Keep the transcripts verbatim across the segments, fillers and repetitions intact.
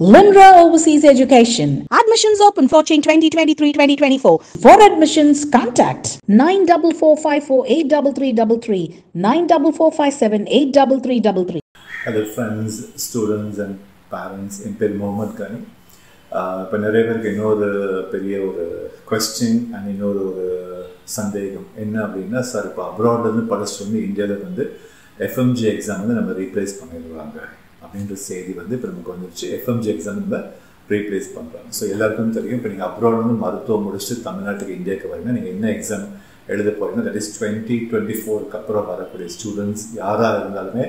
Limra Overseas Education. Admissions open for twenty twenty-three twenty twenty-four. For admissions, contact nine four four five four eight three three three, nine four four five seven eight three three three. Hello friends, students and parents. In per moment, Kani. Uh, a question and another Sunday. Enna sir, abroad and Palestine, India, the F M G exam we replace அப்படின்ற செய்தி வந்து இப்போ நமக்கு வந்துருச்சு. FMG exam நம்ம replace பண்ணுறாங்க. So எல்லாருக்கும் தெரியும், இப்போ நீங்கள் அப்ராட் வந்து மருத்துவம் முடிச்சுட்டு தமிழ்நாட்டுக்கு இந்தியாவுக்கு வரீங்கன்னா நீங்கள் என்ன எக்ஸாம் எழுத போகிறீங்கன்னா, தட் இஸ் டுவெண்ட்டி டுவெண்ட்டி ஃபோருக்கு அப்புறம் வரக்கூடிய ஸ்டூடெண்ட்ஸ் யாராக இருந்தாலுமே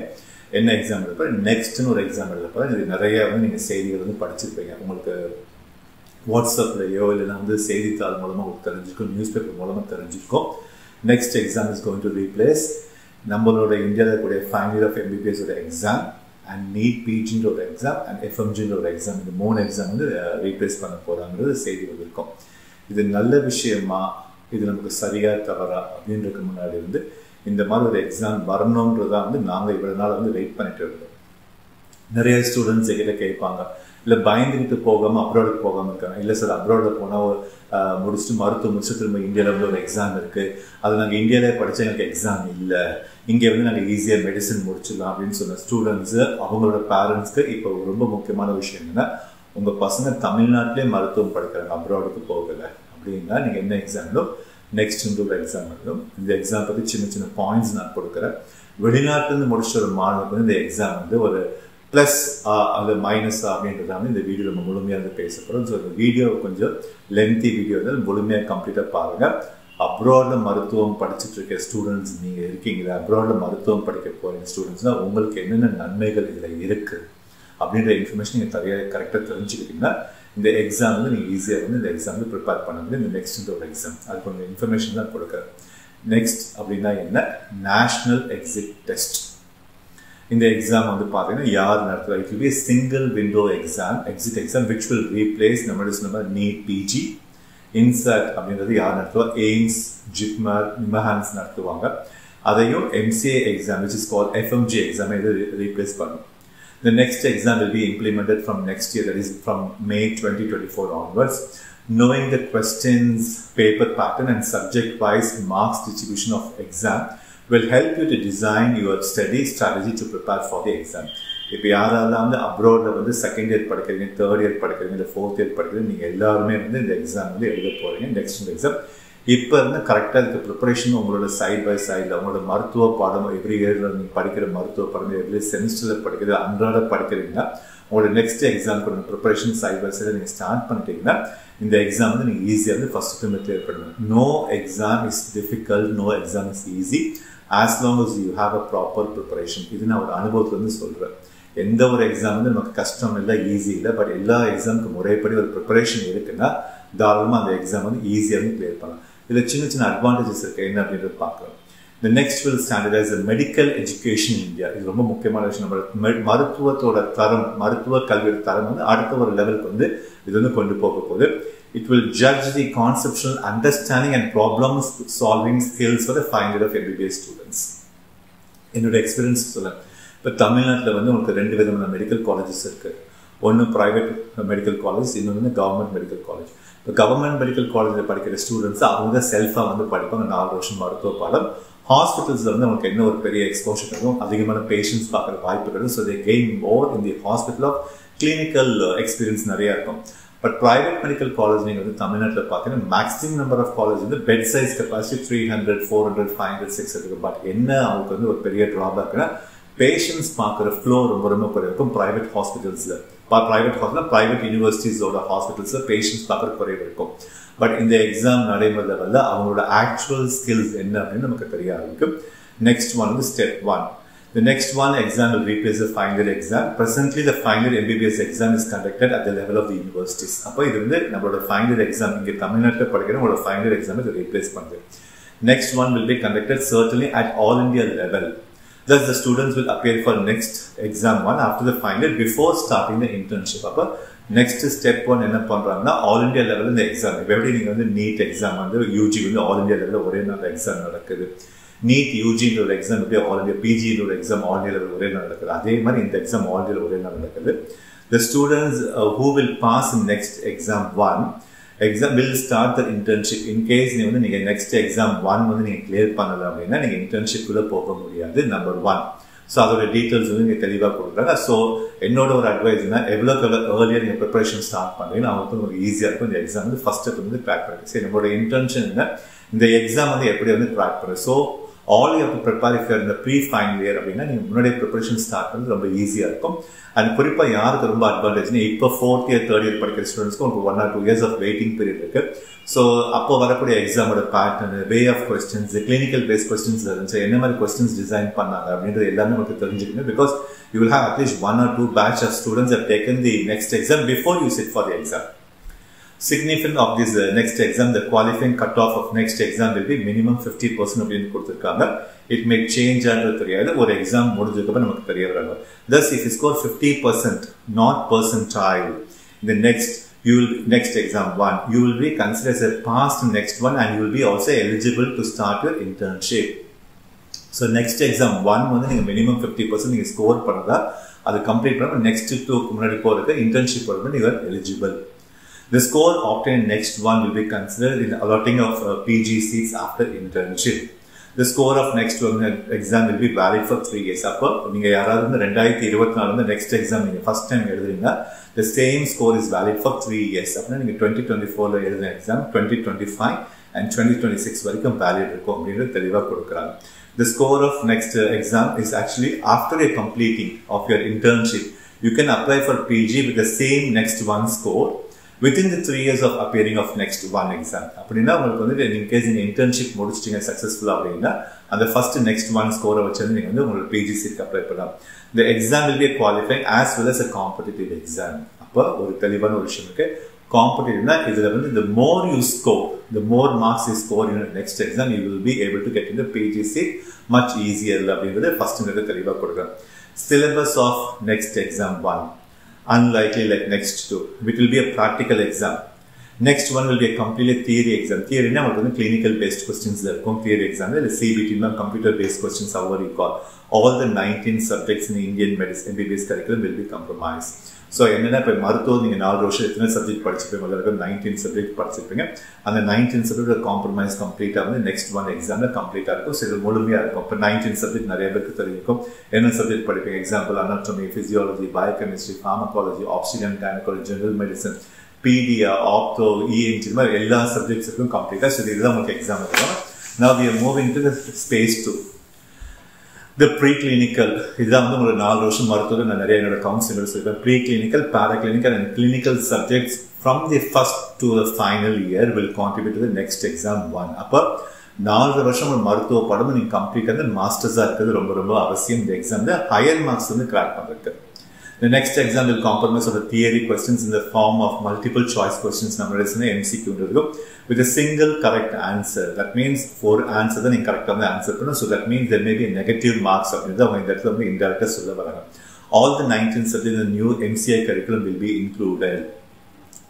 என்ன எக்ஸாம் எழுத போகிறேன், நெக்ஸ்ட்னு ஒரு எக்ஸாம் எழுத போகிறேன். இது நிறையா வந்து நீங்கள் செய்திகள் வந்து படிச்சிருப்பீங்க. உங்களுக்கு வாட்ஸ்அப்லையோ இல்லைன்னா வந்து செய்தித்தாள் மூலமாக உங்களுக்கு தெரிஞ்சிருக்கும், நியூஸ் பேப்பர் மூலமாக தெரிஞ்சிருக்கும். Next exam is going to replace நம்மளோட இந்தியாவில் இருக்கக்கூடிய ஃபைனல் ஆஃப் எம்பிபிஎஸ் ஓட எக்ஸாம் and NEET-P G ஒரு exam and F M G ஒரு எக்ஸாம், இந்த மூணு எக்ஸாம் வந்து ரீப்ளேஸ் பண்ண போகிறாங்கிறது செய்தி வந்திருக்கும். இது நல்ல விஷயமா, இது நமக்கு சரியா தவறா அப்படின்றதுக்கு முன்னாடி வந்து இந்த மாதிரி ஒரு எக்ஸாம் வரணுன்றதான் வந்து நாங்கள் இவ்வளோ நாள் வந்து வெயிட் பண்ணிட்டு இருக்கோம். நிறைய ஸ்டூடெண்ட்ஸ் எங்கிட்ட கேட்பாங்க, இல்லை பயந்துக்கிட்டு போகாமல் அப்ராடுக்கு போகாமல் இருக்காங்க. இல்லை சார், அப்ராடில் போனால் முடிச்சுட்டு மருத்துவம் முடிச்சுட்டு திரும்ப இந்தியாவில் வந்து ஒரு எக்ஸாம் இருக்குது, அது நாங்கள் இந்தியாவிலே படித்தா எனக்கு எக்ஸாம் இல்லை, இங்கே வந்து நாங்கள் ஈஸியாக மெடிசன் முடிச்சிடலாம் அப்படின்னு சொன்ன ஸ்டூடெண்ட்ஸு அவங்களோட பேரண்ட்ஸ்க்கு இப்போ ரொம்ப முக்கியமான விஷயம் என்னென்னா, உங்கள் பசங்க தமிழ்நாட்டிலே மருத்துவம் படிக்கிறாங்க, அப்ராடுக்கு போகலை அப்படின்னா நீங்கள் என்ன எக்ஸாம்லோ நெக்ஸ்ட் ஒரு எக்ஸாம் இருக்கும். இந்த எக்ஸாம் பற்றி சின்ன சின்ன பாயிண்ட்ஸ் நான் கொடுக்குறேன். வெளிநாட்டிலேருந்து முடிச்ச ஒரு மாணவருக்கு வந்து இந்த எக்ஸாம் வந்து ஒரு ப்ளஸ் அது மைனஸா அப்படின்றத வந்து இந்த வீடியோ நம்ம முழுமையாக வந்து பேச போகிறோம். ஸோ இந்த வீடியோ கொஞ்சம் லென்த்தி வீடியோ வந்து முழுமையாக கம்ப்ளீட்டாக பாருங்கள். அப்ராடில் மருத்துவம் படிச்சுட்டு இருக்க ஸ்டூடெண்ட்ஸ் நீங்கள் இருக்கீங்களா, அப்ராடில் மருத்துவம் படிக்க போகிற ஸ்டூடெண்ட்ஸ்னால் உங்களுக்கு என்னென்ன நன்மைகள் இதில் இருக்குது அப்படின்ற இன்ஃபர்மேஷன் நீங்கள் சரியாக கரெக்டாக தெரிஞ்சுக்கிட்டிங்கன்னா இந்த எக்ஸாம் வந்து நீங்கள் ஈஸியாக வந்து இந்த எக்ஸாம் வந்து ப்ரிப்பேர் பண்ண முடியும். இந்த நெக்ஸ்ட் ஒரு எக்ஸாம் அது கொஞ்சம் இன்ஃபர்மேஷன் தான் கொடுக்குறேன். நெக்ஸ்ட் அப்படின்னா என்ன, நேஷ்னல் எக்ஸிட் டெஸ்ட். இந்த எக்ஸாம் வந்து பார்த்தீங்கன்னா யார் நடத்துவார்? It will be single window exam, exit exam, which will replace நம்மளோட சொன்ன நீட் பிஜி இன்சாட் அப்படின்றது யார் நடத்துவார்? எய்ம்ஸ், ஜிப்மர், நிம்ஹான்ஸ் நடத்துவாங்க. அதையும் MCI exam which is call FMG exam இது ரீப்ளேஸ் பண்ணும். இந்த next exam will be implemented from next year, that is from May twenty twenty four onwards. Knowing the questions, paper pattern and subject wise marks distribution of exam will help you to design your study strategy to prepare for the exam. இப்போ யாரெல்லாம் வந்து அப்ராடில் வந்து second year படிக்கிறீங்க, third year படிக்கிறீங்க, இல்லை fourth year படிக்கிறீங்க, நீங்கள் எல்லாருமே வந்து இந்த எக்ஸாம் வந்து எழுத போகிறீங்க. நெக்ஸ்ட் எக்ஸாம் இப்போ இருந்து கரெக்டாக இருக்க ப்ரிப்பரேஷன் உங்களோட சைட் பை சைடில் உங்களோட மருத்துவ பாடம் எவ்ரி இயரில் நீங்கள் படிக்கிற மருத்துவ பாடம் எவ்ரி செமஸ்டரில் படிக்கிறது அன்றாட படிக்கிறீங்கன்னா உங்களோட நெக்ஸ்ட் எக்ஸாமுக்கு ப்ரிப்பரேஷன் சைட் பை சைடில் நீங்கள் ஸ்டார்ட் பண்ணிட்டீங்கன்னா இந்த எக்ஸாம் வந்து நீங்கள் ஈஸியாக வந்து ஃபஸ்ட்டு திரும்ப கிளியர் பண்ணுங்கள். No exam is difficult, no exam is easy, as long as you have a proper preparation. இது நான் ஒரு அனுபவத்துலேருந்து சொல்கிறேன். எந்த ஒரு எக்ஸாம் வந்து நமக்கு கஷ்டம் இல்லை, ஈஸி இல்லை, பட் எல்லா எக்ஸாமுக்கு முறைப்படி ஒரு ப்ரிப்பரேஷன் இருக்குன்னா தாராளமாக அந்த எக்ஸாம் வந்து ஈஸியாக வந்து கிளியர் பண்ணலாம். இதில் சின்ன சின்ன அட்வான்டேஜஸ் இருக்குது என்ன அப்படின்றது பார்க்குறோம். இந்த next will standardize medical education in India. இது ரொம்ப முக்கியமான விஷயம். நம்ம மருத்துவத்தோட தரம், மருத்துவ கல்வியோட தரம் வந்து அடுத்த ஒரு லெவலுக்கு வந்து இது வந்து கொண்டு போக போகுது. It will judge the conceptual understanding and problem solving skills for the final year of M B B S students. என்னோட எக்ஸ்பீரியன்ஸ் சொல்ல, இப்போ தமிழ்நாட்டில் வந்து உங்களுக்கு ரெண்டு விதமான மெடிக்கல் காலேஜஸ் இருக்குது. ஒன்று ப்ரைவேட் மெடிக்கல் காலேஜ், இன்னொன்று வந்து கவர்மெண்ட் மெடிக்கல் காலேஜ். இப்போ கவர்மெண்ட் மெடிக்கல் காலேஜில் படிக்கிற ஸ்டூடெண்ட்ஸ் அவங்க தான் செல்ஃபாக வந்து படிப்பாங்க. நாலு வருஷம் மருத்துவ பாடம். ஹாஸ்பிட்டல்ஸில் வந்து அவங்களுக்கு என்ன ஒரு பெரிய எக்ஸ்போஷர் இருக்கும், அதிகமான பேஷண்ட்ஸ் பார்க்குற வாய்ப்பு கிடைக்கும். So they gain more in the hospital of clinical experience நிறையா இருக்கும். பட் ப்ரைவேட் மெடிக்கல் காலேஜ் நீங்கள் வந்து தமிழ்நாட்டில் பார்த்தீங்கன்னா மேக்ஸிமம் நம்பர் ஆஃப் காலேஜ் வந்து bed size capacity three hundred four hundred five hundred six இருக்குது. பட் என்ன அவங்களுக்கு வந்து ஒரு பெரிய ட்ராபேக்னா பேஷண்ட்ஸ் பார்க்குற ஃப்ளோ ரொம்ப ரொம்ப குறைய இருக்கும். ப்ரைவேட் ஹாஸ்பிட்டல்ஸில் ப்ரைவேட் ஹாஸ்பிட்டல் ப்ரைவேட் யூனிவர்சிட்டிஸோட ஹாஸ்பிட்டல்ஸில் பேஷண்ட்ஸ் பார்க்குற குறைவு இருக்கும். பட் இந்த எக்ஸாம் நடைமுறை லெவலில் அவங்களோட ஆக்சுவல் ஸ்கில்ஸ் என்ன அப்படின்னு நமக்கு தெரிய ஆரம்பிக்கும். நெக்ஸ்ட் ஒன் வந்து step one. The next one exam will replace the final year exam. Presently, the final year M B B S exam is conducted at the level of the universities. அப்போ இது வந்து நம்மளோட final year exam, இங்கே தமிழ்நாட்டில் படிக்கிறோம், உங்களோட final year exam இதை replace பண்ணுது. Next one will be conducted certainly at all India level. Thus, the students will appear for next exam one after the final year before starting the internship. அப்போ next step one என்ன பண்ணுறாங்கன்னா all India level இந்த exam. இப்போ எப்படி நீங்கள் வந்து NEET exam வந்து UG வந்து all India level ஒரே நாள் எக்ஸாம் நடக்குது. நீட் யூஜின்ற ஒரு எக்ஸாம் எப்படி ஆல் இண்டியா, பிஜின்ற ஒரு எக்ஸாம் ஆல் இண்டியாவில் ஒரே நாள் நடக்குது, அதே மாதிரி இந்த எக்ஸாம் ஆல் இண்டியாவில் ஒரே நாள் நடக்குது. The students uh, who will pass next exam one exam will start the internship. In case you know, next exam one when you clear panala, internship kulla poga mudiyadhu number one. So adhoda details unga theliva kodukanga. So ennoda or advice na evlo earlier your preparation start pandreenga avukku easier irukum the exam first step undu crack panunga. So ennoda intention na the exam undu eppadi undu crack panunga. So all you have to prepare if you are in the pre-final year, you know, preparation start easier. And for advantage, you know, fourth year, third year students, one or two years of waiting period. So, up exam pattern, way of questions, clinical based questions, so questions designed because you will have at least one or two batch of students have taken the next exam before you sit for the exam. Significant of this uh, next exam, the qualifying cutoff of next exam will be minimum fifty percent of you. It may change under the or exam. Thus, if you score fifty percent, not percentile, the next you will next exam one, you will be considered as a past next one, and you will be also eligible to start your internship. So, next exam one, minimum fifty percent you score, that complete next two internship you are eligible. The score obtained next one will be considered in allotting of uh, P G seats after internship. The score of next one exam will be valid for three years. After you the next exam the first time the same score is valid for three years. After twenty twenty-four exam, twenty twenty-five and twenty twenty-six valid. The score of next exam is actually after a completing of your internship. You can apply for P G with the same next one score within the three years of appearing of next one exam. In case in internship mode successful and the first next one score of P G seat apply. The exam will be a qualifying as well as a competitive exam. Competitive, the more you score, the more marks you score in the next exam, you will be able to get in the P G seat much easier. First syllabus of next exam one. Unlikely like next two. It will be a practical exam. Next one will be a completely theory exam. Theory na clinical based questions there. Theory exam the C B T computer based questions however you call. All the nineteen subjects in the Indian medicine M B B S curriculum will be compromised. So enna pa martho ninga four roshethna subject padichipinga nineteen subject padichipinga and the nineteen subject are compromise complete avana next one exam la complete aagum so idu mulumiya irukum appo nineteen subject nariya perku theriyirukum enna subject padipinga example anatomy physiology biochemistry pharmacology obstetrics and gynecology general medicine pedia opto E N T ma ella subjects irukum complete so idu dhaan mukku exam irukkum. Now we are moving to the space two. The preclinical, preclinical, paraclinical and clinical subjects from the first to the final year will contribute to the next exam one. Upper four varsham marthuva padam ning complete and the masters are romba romba avasiyam the exam the higher marks undu crack panadukku. The next exam will compromise of the theory questions in the form of multiple choice questions number is in the M C Q with a single correct answer. That means four answers are incorrect on the answer. So that means there may be a negative marks of indirect. All the nineteen subjects in the new M C I curriculum will be included.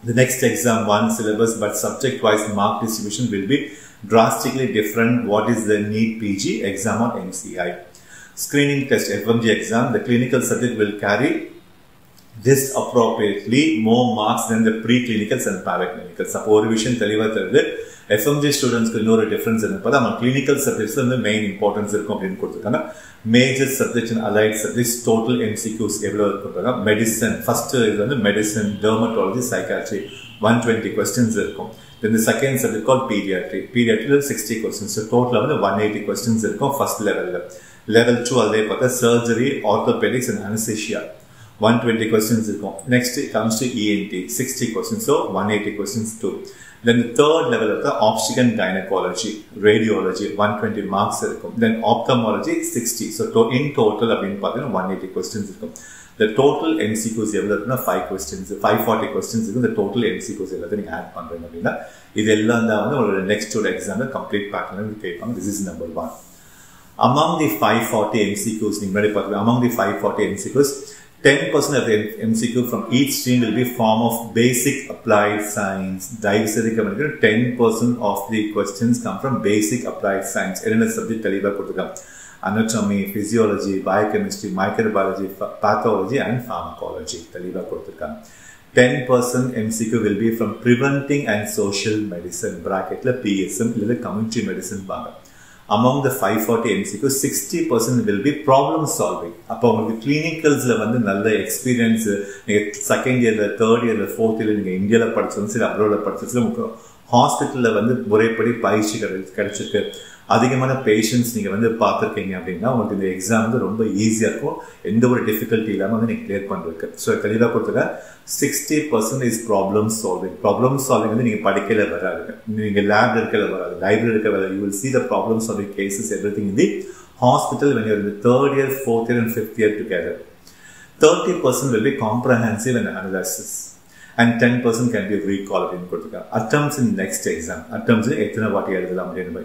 The next exam one syllabus but subject wise mark distribution will be drastically different. What is the NEET P G exam on M C I? Screening test F M G exam, the clinical subject will carry disappropriately more marks than the pre-clinicals and paraclinicals. Suppose revision F M G students will know a difference in clinical subjects and the main importance major subjects and allied subjects total M C Qs medicine first is medicine dermatology psychiatry one hundred twenty questions then the second subject called pediatry pediatry sixty questions so total one hundred eighty questions first level level two surgery orthopedics and anesthesia one hundred twenty questions. Next it comes to E N T, sixty questions, so one hundred eighty questions too. Then the third level of the obstetrics and gynecology, radiology, one hundred twenty marks. Then ophthalmology, sixty. So in total, one hundred eighty questions. The total M C Qs is five questions, five hundred forty questions. The total M C Qs is add pannrenga. This is the next two exam complete pattern. This is number one. Among the five hundred forty M C Qs, among the five hundred forty M C Qs. ten percent of the M C Q from each stream will be form of basic applied science. ten percent of the questions come from basic applied science. Subject anatomy, physiology, biochemistry, microbiology, pathology and pharmacology. ten percent M C Q will be from preventing and social medicine, bracket la P S M, community medicine. Among the five forty M C Q, sixty percent will be problem solving. Upon clinicals, experience, second year, third year, fourth year, in India, abroad, hospital, Adhigamana patients, you can see the exam is easy and no difficulty. So, sixty percent is problem solving. Problem solving is in lab, library, you will see the problem solving cases, everything in the hospital when you are in the third year, fourth year and fifth year together. thirty percent will be comprehensive and analysis. And ten percent can be recalled in attempts in next exam. Attempts in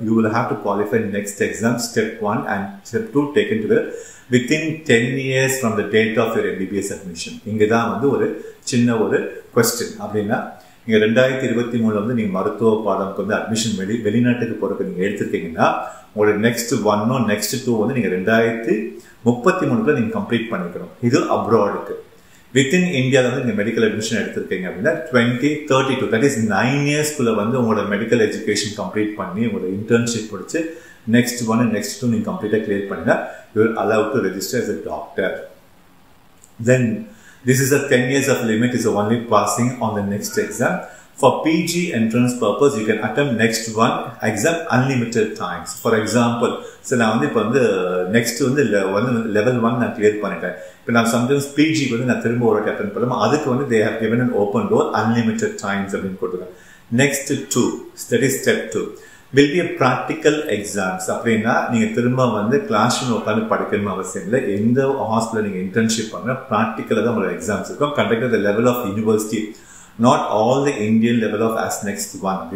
you will have to qualify next exam step one and step two taken together within ten years from the date of your M B B S admission. This is a question. You will admission next one or next two you complete this is abroad. Within India, you medical admission twenty, thirty-two, that is nine years, you have medical education complete, internship, next one and next two, you complete you are allowed to register as a doctor. Then, this is a ten years of limit, is only passing on the next exam. For P G entrance purpose, you can attempt next one exam unlimited times. For example, so now the next one level one I clear panniten. But sometimes P G ku na thirumba oru attempt pannum adukku they have given an open door unlimited times appdin kodutha. Next two, that is step two, will be a practical exams. Appadina neenga thirumba vande classroom okkandu padikanum avasiyam illa. Endha hospital neenga internship panna practical ah dhaan exams irukum conducted at the level of university. Not all the Indian level of as next one.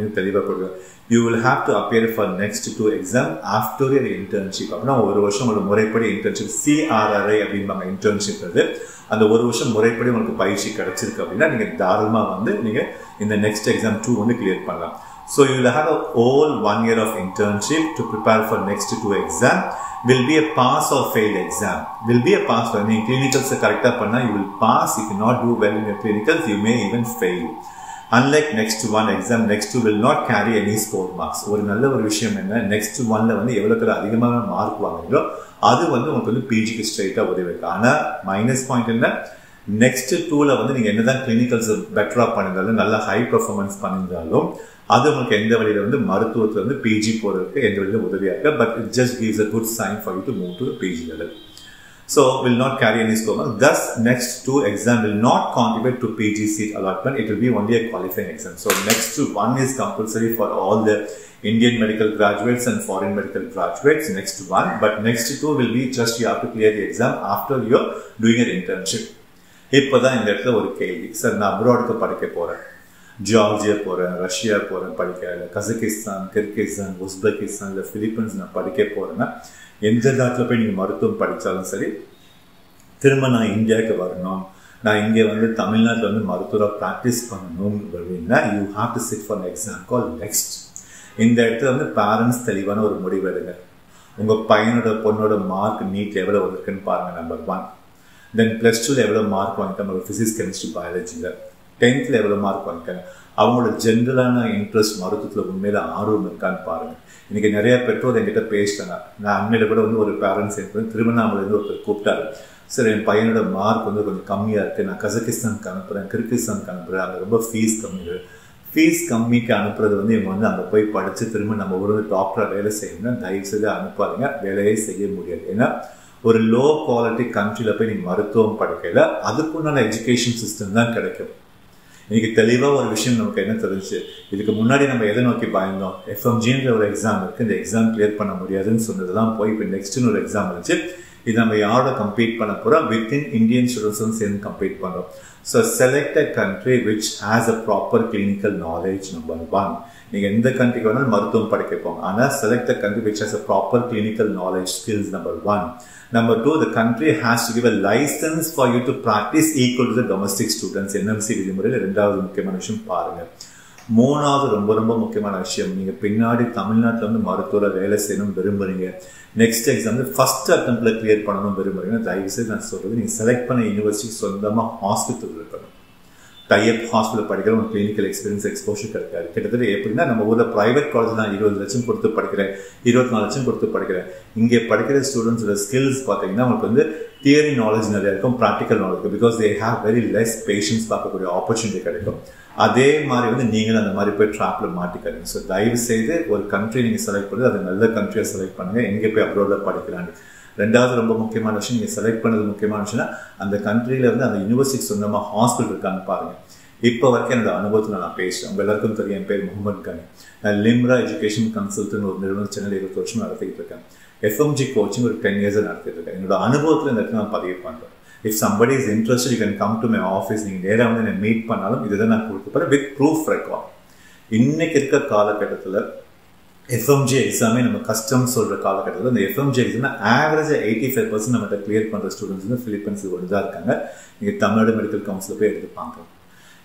You will have to appear for next two exam after your internship. Internship C R R I internship. And the one in the next exam two clear. So you will have a whole one year of internship to prepare for next two exam. Will be a pass or fail exam. Will be a pass. When you clinicals correct up, you will pass. If you not do well in your clinicals, you may even fail. Unlike next one exam, next two will not carry any score marks. One another issue next one la vandu evlakku adhigamana mark vaangalo adu vandu ungalku P G ku straight ah odivukku. Ana minus point enna next two la vandu neenga enna clinicals better up pannidalo nalla high performance pannidalo that's the P G, but it just gives a good sign for you to move to the P G level. So, will not carry any score. Thus, next two exams will not contribute to P G seat allotment. It will be only a qualifying exam. So, next two, one is compulsory for all the Indian medical graduates and foreign medical graduates. Next one, but next two will be just you have to clear the exam after you are doing an internship. Now, this is the abroad. Georgia, Russia, Kazakhstan, Kyrgyzstan, Uzbekistan, the Philippines, na padike porana. Endha daatla poi neenga maruthum padichaalum sari. Thirumba na India ku varanum. Na inge vandu Tamil Nadu vandu maruthura practice pannanum appadina you have to sit for an exam called NEXT. Indha edathula vandu parents thelivana oru mudivu edunga. Unga paiyanoda ponnoda mark neat level la irukku paarunga number one. Then plus two level mark vaangitam physics, chemistry, biology la. tenth level mark pannikenga avanga general interest maruthula unmela aarum irkan paarenga inike nariya petrol engitta pesana na ammela kuda oru parents irukku Thiruvannamalai la oru kooptaru sir en payanoda mark konja kammiya irukku na Kazakhstan ku anupuren Kyrgyzstan ku anupuren anga romba fees kammi fees kammi ku anupuradhu vandu ivanga vandu anga poi padichu thirumba nama oru doctor vela seiyana dayavseda anuparenga velaye seiya mudiyadhu ena oru low quality country la poi nee maruthavam padikala adukunna education system dhaan kedaikkum. You can tell a vision of Kenneth. If you come not in a way, then okay, by now, F M G or exam, the exam clear Panamurian, so the lamp pipe and next to exam chip, is a way out of compete Panapura within Indian students and compete Panam. So select a country which has a proper clinical knowledge, number one. You can the country, Marthum Padakapong, Anna, select a country which has a proper clinical knowledge skills, number one. Number two, the country has to give a license for you to practice equal to the domestic students. N M C, மூணாவது ரொம்ப ரொம்ப முக்கியமான விஷயம், நீங்கள் பின்னாடி தமிழ்நாட்டில் வந்து மருத்துவரை வேலை செய்யணும் விரும்புகிறீங்க, நெக்ஸ்ட் எக்ஸாம் வந்து ஃபஸ்ட் அட்டம்ப்டில் கிளியர் பண்ணணும் விரும்புகிறீங்கன்னா தயவுசெய்து நான் சொல்கிறது, நீங்கள் செலக்ட் பண்ண யூனிவர்சிட்டி சொந்தமாக ஹாஸ்பிட்டல் இருக்கணும். டைப் ஹாஸ்பிட்டலில் படிக்கிற ஒரு கிளினிக்கல் எக்ஸ்பீரியன்ஸ் எக்ஸ்போஷர் கிடைக்காது. கிட்டத்தட்ட எப்படின்னா நம்ம ஊரில் ப்ரைவேட் காலேஜ் நான் இருபது லட்சம் கொடுத்து படிக்கிறேன், இருபத்தி நாலு லட்சம் கொடுத்து படிக்கிறேன். இங்கே படிக்கிற ஸ்டூடெண்ட்ஸோட ஸ்கில்ஸ் பார்த்தீங்கன்னா அவங்களுக்கு வந்து தியரி நாலேஜ் நிறையா இருக்கும், ப்ராக்டிக்கல் நாலேஜ் இருக்கும். Because they have very less patients பார்க்கக்கூடிய ஆப்பர்ச்சுனிட்டி கிடைக்கும். அதே மாதிரி வந்து நீங்களும் அந்த மாதிரி போய் ட்ராப்பில் மாட்டிக்கிறீங்க. ஸோ தயவுசெய்து ஒரு கண்ட்ரி நீங்கள் செலக்ட் பண்ணுறது, அது நல்ல கண்ட்ரியாக செலக்ட் பண்ணுங்கள், எங்கே போய் அப்ராடில் படிக்கலான்னு. ரெண்டாவது ரொம்ப முக்கியமான விஷயம், நீங்கள் செலக்ட் பண்ணது முக்கியமான விஷயம்னா அந்த கண்ட்ரியில் வந்து அந்த யூனிவர்சிட்டி சொந்தமாக ஹாஸ்பிட்டல் இருக்கான்னு பாருங்கள். இப்போ வரைக்கும் என்னோட அனுபவத்தில் நான் பேசுகிறேன். உங்கள் எல்லாருக்கும் தெரியும், என் பேர் முகமது கனி. நான் லிம்ரா எஜுகேஷன் கன்சல்டன்ட் ஒரு நிறுவனம் சென்னையில் இருபது வருஷம் நடத்திக்கிட்டு இருக்கேன். எஃப்எம்ஜி கோச்சிங் ஒரு டென் இயர்ஸாக நடத்திட்டு இருக்கேன். என்னோட அனுபவத்தில் இந்த இடத்துல நான் பதிவு பண்ணுறேன். If somebody is interest you can come to my office. நீங்கள் நேராக வந்து என்னை மீட் பண்ணாலும் இதை தான் நான் கொடுத்துப்பேன் வித் ப்ரூஃப் ரெக்கார்ட். இன்றைக்கு இருக்க காலகட்டத்தில் எஃப்எம்ஜி எக்ஸாமே நம்ம கஷ்டம்னு சொல்கிற காலகட்டத்தில் இந்த எஃப்எம்ஜி எக்ஸாம்னா ஆவரேஜாக எயிட்டி ஃபைவ் பர்சன்ட் நம்மகிட்ட கிளியர் பண்ணுற ஸ்டூடெண்ட்ஸ் வந்து பிலிப்பன்ஸில் ஒன்று தான் இருக்காங்க. நீங்கள் தமிழ்நாடு மெடிக்கல் கவுன்சில் போய் எடுத்துப்பாங்க.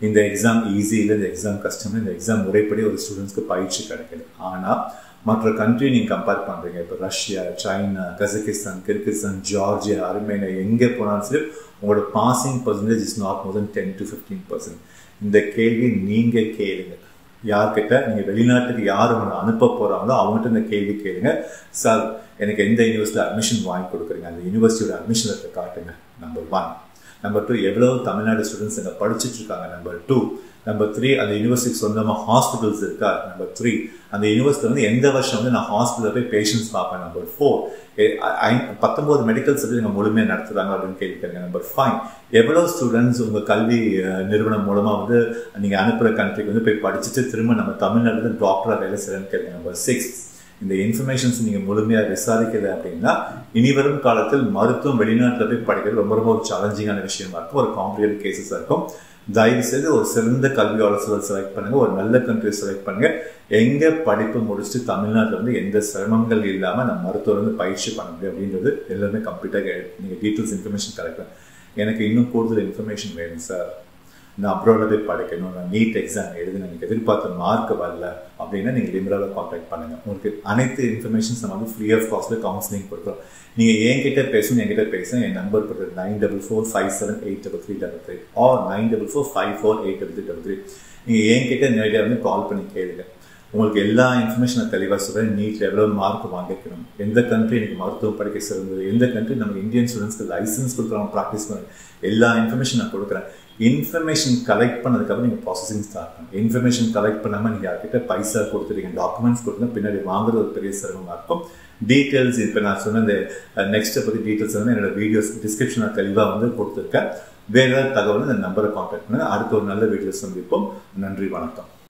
இந்த எக்ஸாம் ஈஸி இல்லை, இந்த எக்ஸாம் கஷ்டம், இந்த எக்ஸாம் முறைப்படி ஒரு ஸ்டூடெண்ட்ஸ்க்கு பயிற்சி கிடைக்கிது. ஆனால் மற்ற கண்ட்ரி நீங்கள் கம்பேர் பண்ணுறீங்க, இப்போ Russia, China, Kazakhstan, Kyrgyzstan, Georgia, Armenia, எங்கே போனாலும் சரி உங்களோட passing percentage is not more than ten to fifteen percent. இந்த கேள்வி நீங்கள் கேளுங்க. யார்கிட்ட நீங்கள் வெளிநாட்டுக்கு யார் உங்களை அனுப்ப போகிறாங்களோ அவங்ககிட்ட இந்த கேள்வி கேளுங்க. சார் எனக்கு எந்த யூனிவர்சிட்டியில் அட்மிஷன் வாங்கி கொடுக்குறீங்க, அந்த யூனிவர்சிட்டியோட அட்மிஷன் லெட்டரை காட்டுங்க. Number one. நம்பர் டூ, எவ்வளோ தமிழ்நாடு ஸ்டூடெண்ட்ஸ் என்ன படிச்சுட்ருக்காங்க. Number two. நம்பர் த்ரீ, அந்த யூனிவர்சிட்டி சொந்தமாக ஹாஸ்பிட்டல்ஸ் இருக்கா. நம்பர் த்ரீ, அந்த யூனிவர்சிட்டியில் வந்து எந்த வருஷம் வந்து நான் ஹாஸ்பிட்டலில் போய் பேஷண்ட்ஸ் பார்ப்பேன். நம்பர் ஃபோர், ஐ பத்தொம்போது மெடிக்கல் சர்வீஸ் எங்கள் முழுமையாக நடத்துகிறாங்க அப்படின்னு கேட்குறாங்க. நம்பர் ஃபைவ், எவ்வளோ ஸ்டூடெண்ட்ஸ் உங்கள் கல்வி நிறுவனம் மூலமாக வந்து நீங்கள் அனுப்புகிற கண்ட்ரிக்கு வந்து போய் படிச்சுட்டு திரும்ப நம்ம தமிழ்நாட்டில் டாக்டராக வேலை செய்கிறேன்னு கேட்குறாங்க. நம்பர் சிக்ஸ், இந்த இன்ஃபர்மேஷன்ஸ் நீங்கள் முழுமையாக விசாரிக்கிறது அப்படின்னா இனிவரும் காலத்தில் மருத்துவம் வெளிநாட்டில் போய் படிக்கிறது ரொம்ப ரொம்ப ஒரு சேலஞ்சிங்கான விஷயமா இருக்கும், ஒரு காம்ப்ளிகேட்டட் கேசஸாக இருக்கும். தயவுசெய்து ஒரு சிறந்த கல்வியாளர்கள் செலக்ட் பண்ணுங்கள், ஒரு நல்ல கண்ட்ரி செலக்ட் பண்ணுங்கள். எங்கே படிப்பு முடிச்சுட்டு தமிழ்நாட்டில் வந்து எந்த சிரமங்கள் இல்லாமல் நம்ம மருத்துவர் வந்து பயிற்சி பண்ண முடியும் அப்படின்றது எல்லாமே கம்ப்ளீட்டாக நீங்கள் டீட்டெயில்ஸ் இன்ஃபர்மேஷன் கிடைக்கும். எனக்கு இன்னும் கூடுதல் இன்ஃபர்மேஷன் வேணும் சார், நான் அப்ராடில் போய் படிக்கணும், நான் நீட் எக்ஸாம் எழுதுன்னு எனக்கு எதிர்பார்த்த மார்க் வரல அப்படின்னா நீங்கள் லிம்ராவில் காண்டாக்ட் பண்ணுங்கள். உங்களுக்கு அனைத்து இன்ஃபர்மேஷன்ஸ் நம்ம வந்து ஃப்ரீ ஆஃப் காஸ்ட்டில் கவுன்சிலிங் கொடுக்குறோம். நீங்கள் என்கிட்ட பேசணும், என்கிட்ட பேசணும். என் நம்பர் போட்டு nine double four five seven eight double three double three or nine double four five four eight double three double three நீங்கள் என்கிட்ட நேரடியாக வந்து கால் பண்ணி கேளுங்க. உங்களுக்கு எல்லா இன்ஃபர்மேஷன் நான் தெளிவாக சொல்கிறேன். நீட்டில் எவ்வளோ மார்க் வாங்கிக்கணும், எந்த கண்ட்ரி எனக்கு மருத்துவம் படிக்க சிறந்தது, எந்த கண்ட்ரி நம்ம இந்தியன் ஸ்டூடெண்ட்ஸ்க்கு லைசன்ஸ் கொடுக்குறாங்க ப்ராக்டிஸ் பண்ண, எல்லா இன்ஃபர்மேஷன் நான் கொடுக்குறேன். இன்ஃபர்மேஷன் கலெக்ட் பண்ணதுக்கப்புறம் நீங்கள் ப்ராசஸிங் ஸ்டார்ட் பண்ணுங்கள். இன்ஃபர்மேஷன் கலெக்ட் பண்ணாமல் நீங்கள் யார்கிட்ட பைசா கொடுத்துருங்க, டாக்குமெண்ட்ஸ் கொடுத்தீங்கன்னா பின்னாடி வாங்குறது ஒரு பெரிய சிரமமாக இருக்கும். டீட்டெயில்ஸ் இப்போ நான் சொன்ன இந்த நெக்ஸ்ட்டை பற்றி டீட்டெயில்ஸ் வந்து என்னோடய வீடியோஸ் டிஸ்கிரிப்ஷனில் தெளிவாக வந்து கொடுத்துருக்கேன். வேறு ஏதாவது தகவல் இந்த நம்பரை காண்டாக்ட் பண்ணுங்கள். அடுத்த ஒரு நல்ல வீடியோஸ் சந்திப்போம். நன்றி, வணக்கம்.